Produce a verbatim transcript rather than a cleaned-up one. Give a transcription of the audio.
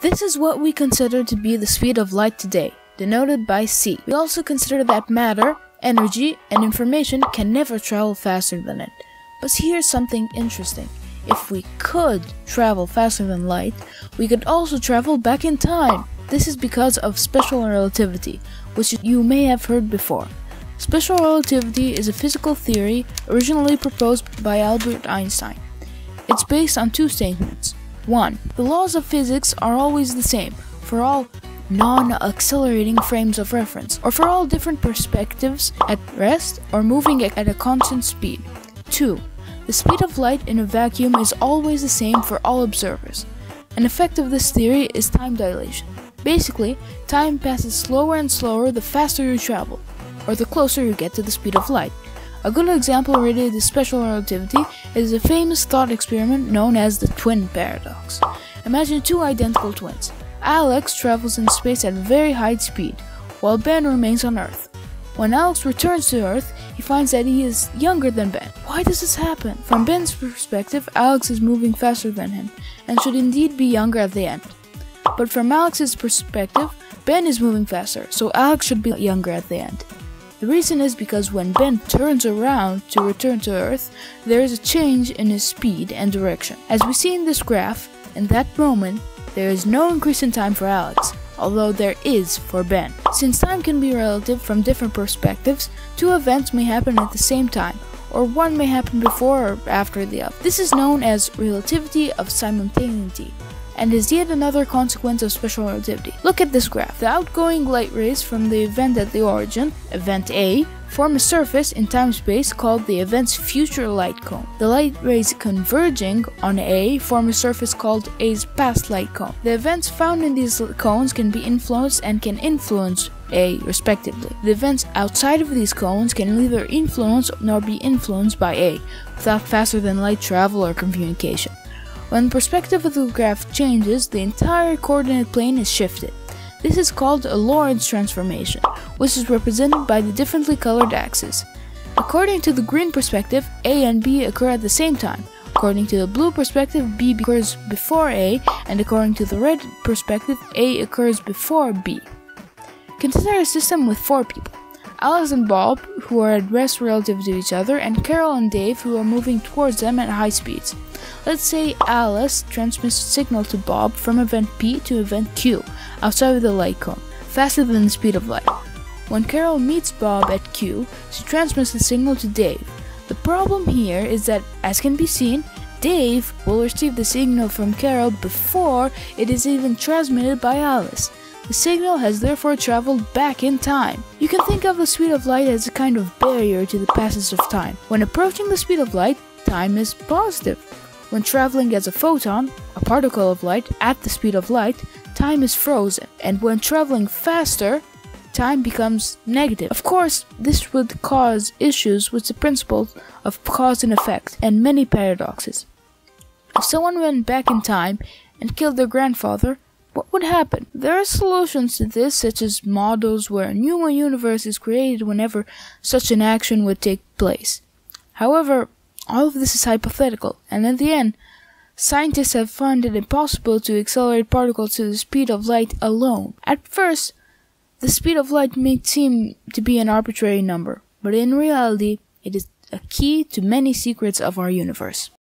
This is what we consider to be the speed of light today, denoted by c. We also consider that matter, energy, and information can never travel faster than it. But here's something interesting. If we could travel faster than light, we could also travel back in time. This is because of special relativity, which you may have heard before. Special relativity is a physical theory originally proposed by Albert Einstein. It's based on two statements. one. The laws of physics are always the same for all non-accelerating frames of reference, or for all different perspectives at rest or moving at a constant speed. two. The speed of light in a vacuum is always the same for all observers. An effect of this theory is time dilation. Basically, time passes slower and slower the faster you travel, or the closer you get to the speed of light. A good example related to special relativity is a famous thought experiment known as the twin paradox. Imagine two identical twins. Alex travels in space at very high speed, while Ben remains on Earth. When Alex returns to Earth, he finds that he is younger than Ben. Why does this happen? From Ben's perspective, Alex is moving faster than him, and should indeed be younger at the end. But from Alex's perspective, Ben is moving faster, so Alex should be younger at the end. The reason is because when Ben turns around to return to Earth, there is a change in his speed and direction. As we see in this graph, in that moment, there is no increase in time for Alex, although there is for Ben. Since time can be relative from different perspectives, two events may happen at the same time, or one may happen before or after the other. This is known as relativity of simultaneity, and is yet another consequence of special relativity. Look at this graph. The outgoing light rays from the event at the origin, event A, form a surface in time-space called the event's future light cone. The light rays converging on A form a surface called A's past light cone. The events found in these cones can be influenced and can influence A respectively. The events outside of these cones can neither influence nor be influenced by A, without faster than light travel or communication. When the perspective of the graph changes, the entire coordinate plane is shifted. This is called a Lorentz transformation, which is represented by the differently colored axes. According to the green perspective, A and B occur at the same time. According to the blue perspective, B occurs before A, and according to the red perspective, A occurs before B. Consider a system with four people. Alice and Bob, who are at rest relative to each other, and Carol and Dave, who are moving towards them at high speeds. Let's say Alice transmits a signal to Bob from event P to event Q, outside of the light cone, faster than the speed of light. When Carol meets Bob at Q, she transmits the signal to Dave. The problem here is that, as can be seen, Dave will receive the signal from Carol before it is even transmitted by Alice. The signal has therefore traveled back in time. You can think of the speed of light as a kind of barrier to the passage of time. When approaching the speed of light, time is positive. When traveling as a photon, a particle of light, at the speed of light, time is frozen. And when traveling faster, time becomes negative. Of course, this would cause issues with the principle of cause and effect, and many paradoxes. If someone went back in time and killed their grandfather, what would happen? There are solutions to this, such as models where a new universe is created whenever such an action would take place. However, all of this is hypothetical, and in the end, scientists have found it impossible to accelerate particles to the speed of light alone. At first, the speed of light may seem to be an arbitrary number, but in reality, it is a key to many secrets of our universe.